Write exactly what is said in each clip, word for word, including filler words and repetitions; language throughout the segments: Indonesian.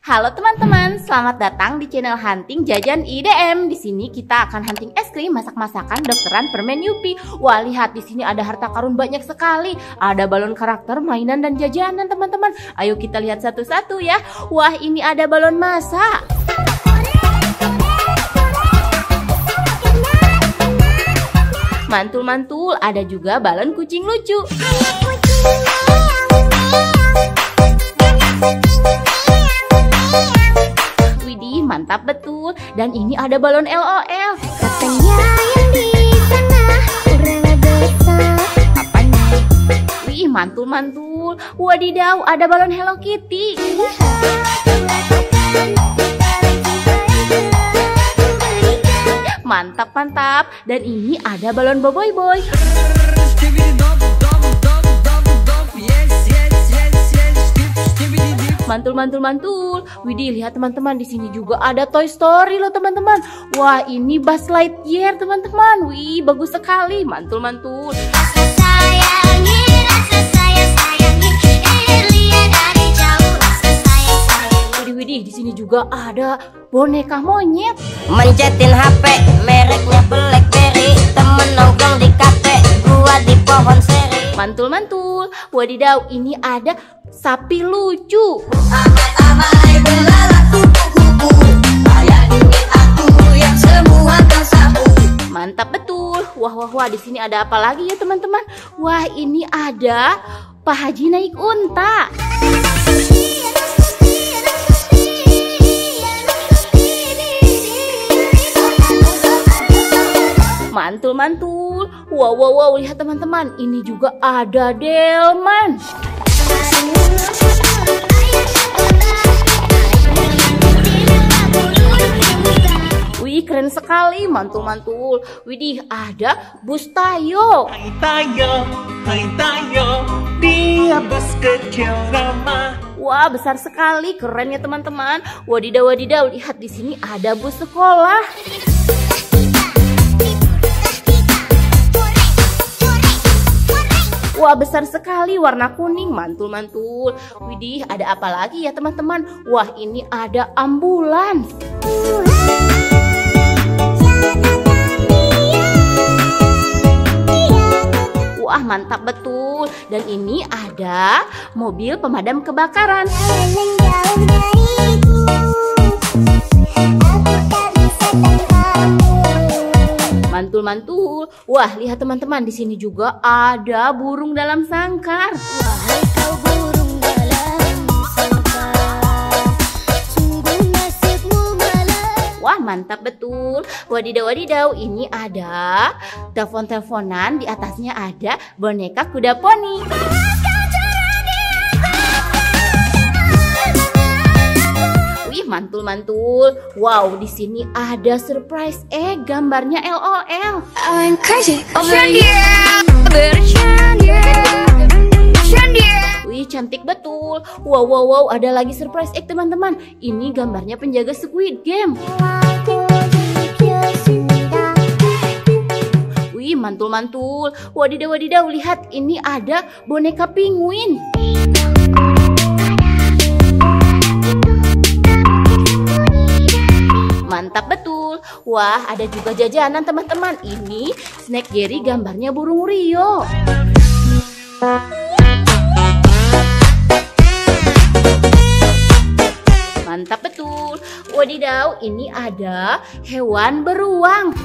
Halo teman-teman, selamat datang di channel Hunting Jajan I D M. Di sini kita akan hunting es krim, masak-masakan, dokteran, permen Yupi. Wah, lihat di sini ada harta karun banyak sekali. Ada balon karakter, mainan dan jajanan, teman-teman. Ayo kita lihat satu-satu ya. Wah, ini ada balon masak. Mantul-mantul, ada juga balon kucing lucu. Widih, mantap betul. Dan ini ada balon L O L. Katanya yang di sana urang besar. Apanya? Wih, mantul-mantul. Wadidaw, ada balon Hello Kitty. Mantap-mantap. Dan ini ada balon Boboiboy. Mantul, mantul, mantul. Widih, lihat teman-teman, di sini juga ada Toy Story loh teman-teman. Wah, ini Buzz Lightyear teman-teman. Wih, bagus sekali. Mantul, mantul. Rasa sayangi, rasa sayang sayangi. Eh, lihat dari jauh, rasa sayang sayangi. Widih, widih, di sini juga ada boneka monyet. Mencetin H P, mereknya Blackberry. Temen nongkrong di kafe, gua di pohon seri. Mantul, mantul. Wadidaw, ini ada sapi lucu. Mantap betul. Wah wah wah, di sini ada apa lagi ya teman-teman? Wah, ini ada Pak Haji Naik Unta. Mantul mantul. Wow wow wow, lihat teman-teman, ini juga ada delman. Wih, keren sekali, mantul-mantul. Widih, ada bus Tayo. Hai Tayo, hai Tayo, dia bus kecil ramah. Wah, besar sekali, keren ya teman-teman. Wadidaw, wadidaw, lihat di sini ada bus sekolah. Wah, besar sekali, warna kuning, mantul-mantul. Widih, ada apa lagi ya teman-teman? Wah, ini ada ambulans. Wah, mantap betul. Dan ini ada mobil pemadam kebakaran. Mantul-mantul. Wah, lihat teman-teman, di sini juga ada burung dalam sangkar. Wahai kau burung dalam sangkar, sungguh nasibmu malang. Wah, mantap betul. Wadidaw, wadidaw, ini ada telepon-teleponan, di atasnya ada boneka kuda poni. Mantul-mantul. Wow, di sini ada surprise egg, gambarnya L O L. I'm crazy. Wih, cantik betul. Wow, wow, wow, ada lagi surprise egg teman-teman. Ini gambarnya penjaga Squid Game. Wih, mantul-mantul. Wadidaw, wadidaw, lihat ini ada boneka penguin. Mantap betul. Wah, ada juga jajanan teman-teman. Ini snack Jerry, gambarnya burung Rio. Mantap betul. Wadidaw, ini ada hewan beruang.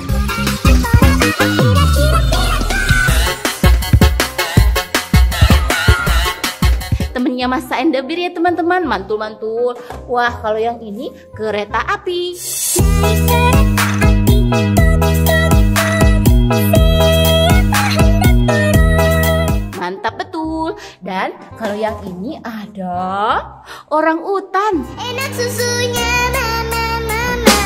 Temennya Mas and the Bear ya teman-teman. Mantul-mantul. Wah, kalau yang ini kereta api. Mantap betul. Dan kalau yang ini ada orang utan. Enak susunya mama mama.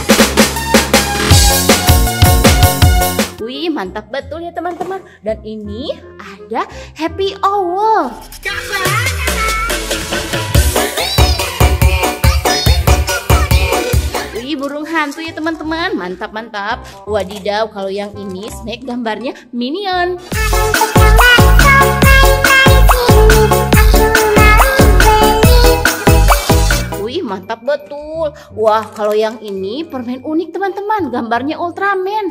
Wih, mantap betul ya teman-teman. Dan ini ada happy owl. Burung hantu ya teman-teman, mantap-mantap. Wadidaw, kalau yang ini snack gambarnya Minion. Wih, mantap betul. Wah, kalau yang ini permen unik teman-teman. Gambarnya Ultraman.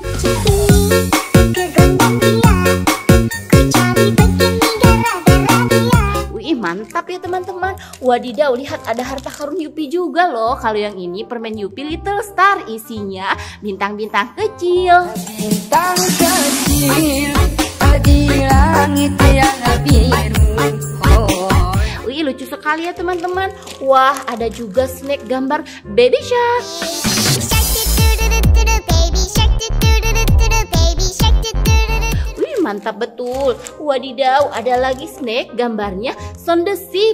Wih, mantap ya teman-teman. Wadidaw, lihat ada harta karun Yupi juga loh. Kalau yang ini permen Yupi Little Star. Isinya bintang-bintang kecil. Bintang kecil di langit yang biru. Wih, lucu sekali ya teman-teman. Wah, ada juga snack gambar Baby Shark. Wih, mantap betul. Wadidaw, ada lagi snack gambarnya Sound the Ship.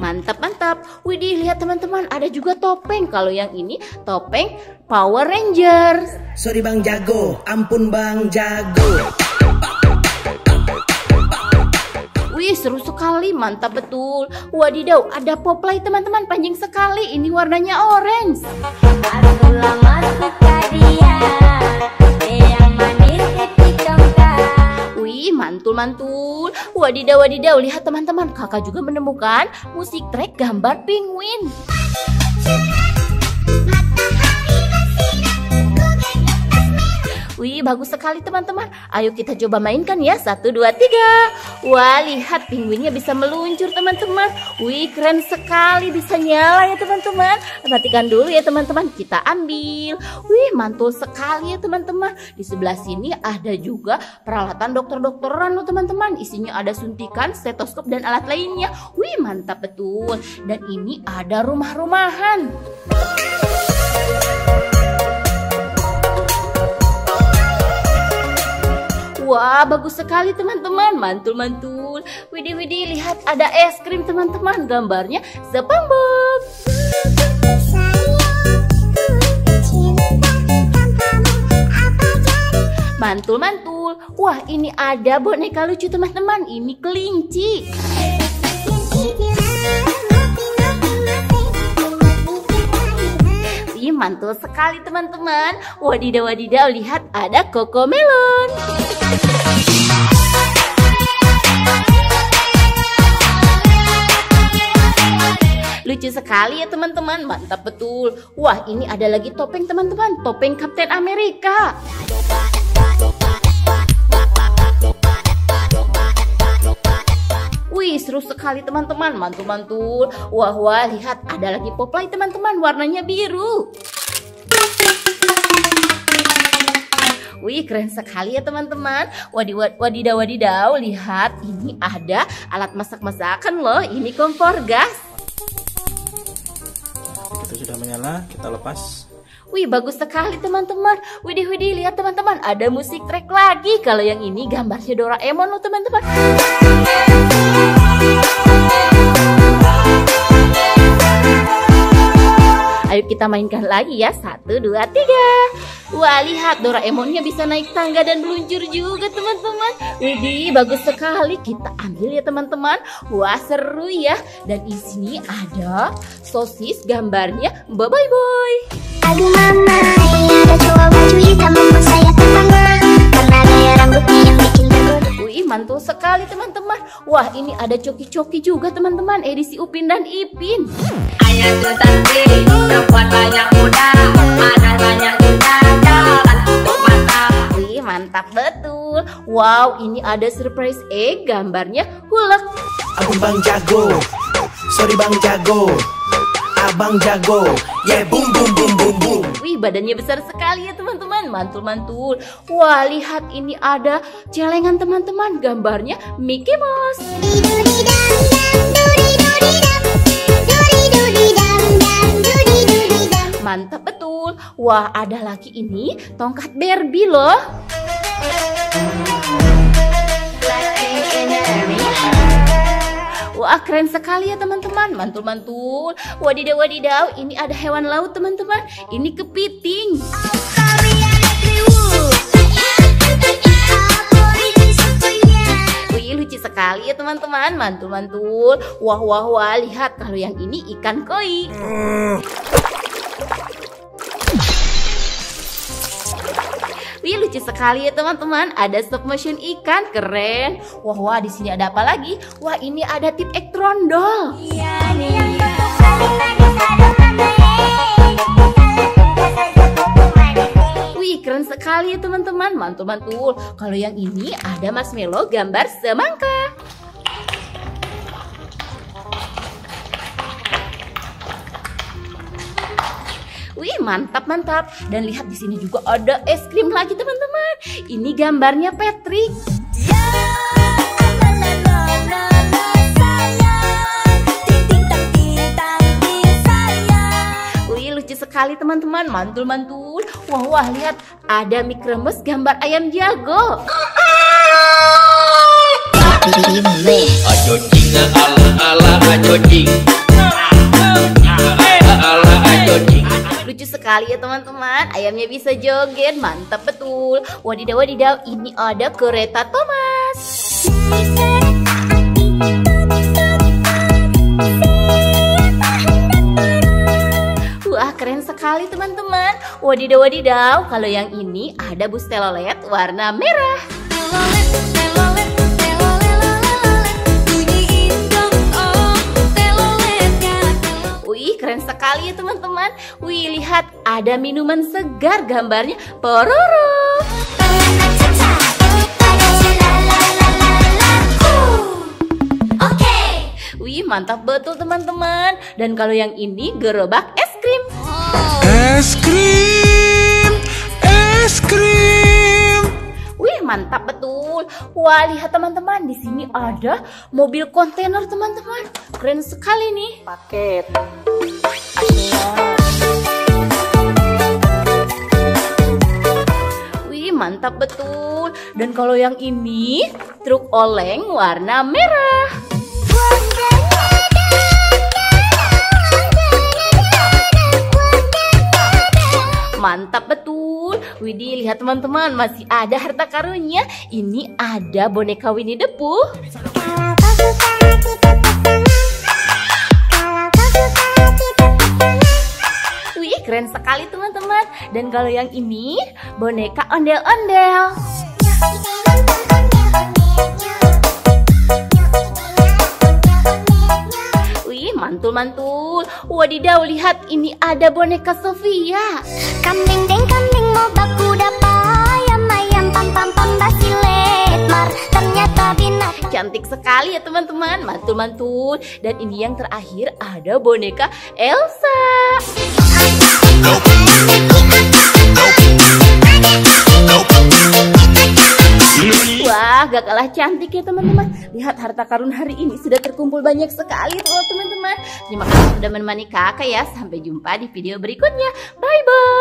Mantap-mantap. Widih, lihat teman-teman, ada juga topeng. Kalau yang ini topeng Power Rangers. Sorry Bang Jago, ampun Bang Jago. Wih, seru sekali, mantap betul. Wadidaw, ada Poplay teman-teman, panjang sekali. Ini warnanya orange. Wih, mantul-mantul. Wadidaw, wadidaw, lihat teman-teman, kakak juga menemukan musik track gambar penguin. Wih, bagus sekali teman-teman. Ayo kita coba mainkan ya. Satu, dua, tiga. Wah, lihat pinguinnya bisa meluncur teman-teman. Wih, keren sekali. Bisa nyala ya teman-teman. Perhatikan dulu ya teman-teman. Kita ambil. Wih, mantul sekali ya teman-teman. Di sebelah sini ada juga peralatan dokter-dokteran loh teman-teman. Isinya ada suntikan, stetoskop, dan alat lainnya. Wih, mantap betul. Dan ini ada rumah-rumahan. Wah, bagus sekali teman-teman, mantul-mantul. Widih-widih, lihat ada es krim teman-teman, gambarnya SpongeBob. Mantul-mantul. Wah, ini ada boneka lucu teman-teman, ini kelinci. Iya, mantul sekali teman-teman. Wadidaw, wadidaw, lihat ada Coco Melon. Lucu sekali ya teman-teman, mantap betul. Wah, ini ada lagi topeng teman-teman, topeng Kapten Amerika. Wih, seru sekali teman-teman, mantul-mantul. Wah, wah, lihat ada lagi Poplay teman-teman, warnanya biru. Wih, keren sekali ya teman-teman. Wadidaw, wadidaw, lihat ini ada alat masak-masakan loh. Ini kompor gas. Itu sudah menyala, kita lepas. Wih, bagus sekali teman-teman. Widih, widih, lihat teman-teman, ada musik track lagi. Kalau yang ini gambarnya Doraemon loh teman-teman. Ayo kita mainkan lagi ya. Satu, dua, tiga. Wah, lihat Doraemonnya bisa naik tangga dan meluncur juga teman-teman. Widih, bagus sekali. Kita ambil ya teman-teman. Wah, seru ya. Dan di sini ada sosis gambarnya Boboiboy. Aduh mama, ada cowok baju hitam membuat saya termangan. Karena gaya rambutnya yang bikin tergoda. Wih, mantul sekali teman-teman. Wah, ini ada coki-coki juga teman-teman, edisi Upin dan Ipin. Ayah tuh tante, perempuan banyak muda, mana banyak muda. Wih, mantap betul. Wow, ini ada surprise egg gambarnya hulek. Abang Bang Jago, sorry Bang Jago, Abang Jago, ya yeah, boom boom boom boom boom. Wih, badannya besar sekali ya teman-teman, mantul-mantul. Wah, lihat ini ada celengan teman-teman, gambarnya Mickey Mouse. Mantap betul. Wah, ada lagi ini tongkat Barbie loh. Wah, keren sekali ya teman-teman, mantul-mantul. Wadidaw, wadidaw, ini ada hewan laut teman-teman, ini kepiting. Wih, lucu sekali ya teman-teman, mantul-mantul. Wah, wah, wah, lihat kalau yang ini ikan koi. Wih, lucu sekali ya teman-teman. Ada stop motion ikan, keren. Wah wah, di sini ada apa lagi? Wah, ini ada tip ek trondol. Iya nih. Wih, keren sekali ya teman-teman, mantul-mantul. Kalau yang ini ada marshmallow gambar semangka. Wih, mantap mantap. Dan lihat di sini juga ada es krim lagi teman-teman. Ini gambarnya Patrick. Wih, lucu sekali teman-teman, mantul-mantul. Wah wah, lihat ada mie kremes gambar ayam jago. Ayo jing, ala ala ayo jing. Lucu sekali ya teman-teman, ayamnya bisa joget, mantap betul. Wadidaw wadidaw, ini ada kereta Thomas. Wah, keren sekali teman-teman. Wadidaw wadidaw, kalau yang ini ada bus telolet warna merah. Wih, keren sekali ya teman-teman. Wih, lihat ada minuman segar gambarnya Pororo. Wih, mantap betul teman-teman. Dan kalau yang ini gerobak es krim. Es krim, es krim. Wih, mantap betul. Wah, lihat teman-teman, di sini ada mobil kontainer teman-teman. Keren sekali nih. Paket. Wih, mantap betul. Dan kalau yang ini truk oleng warna merah. Mantap betul. Widih, lihat teman-teman, masih ada harta karunnya. Ini ada boneka Winnie the Pooh. Wih, keren sekali teman-teman. Dan kalau yang ini boneka ondel-ondel. Wih, mantul-mantul. Wadidaw, lihat ini ada boneka Sofia. Kaming deng kaming moba kuda payam ayam pam pam pam basilet mar, ternyata binatang. Cantik sekali ya teman-teman, mantul-mantul. Dan ini yang terakhir ada boneka Elsa. Wah, gak kalah cantik ya teman-teman. Lihat harta karun hari ini sudah terkumpul banyak sekali loh teman-teman. Terima kasih sudah menemani kakak ya. Sampai jumpa di video berikutnya. Bye bye.